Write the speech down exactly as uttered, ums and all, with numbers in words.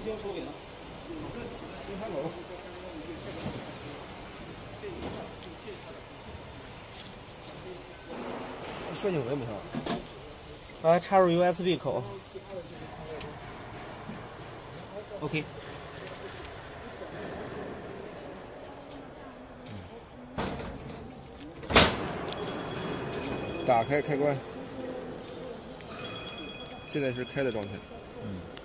不需要抽给他。你看狗。旋钮没没上，把它插入 U S B 口。OK。 打开开关，现在是开的状态。嗯。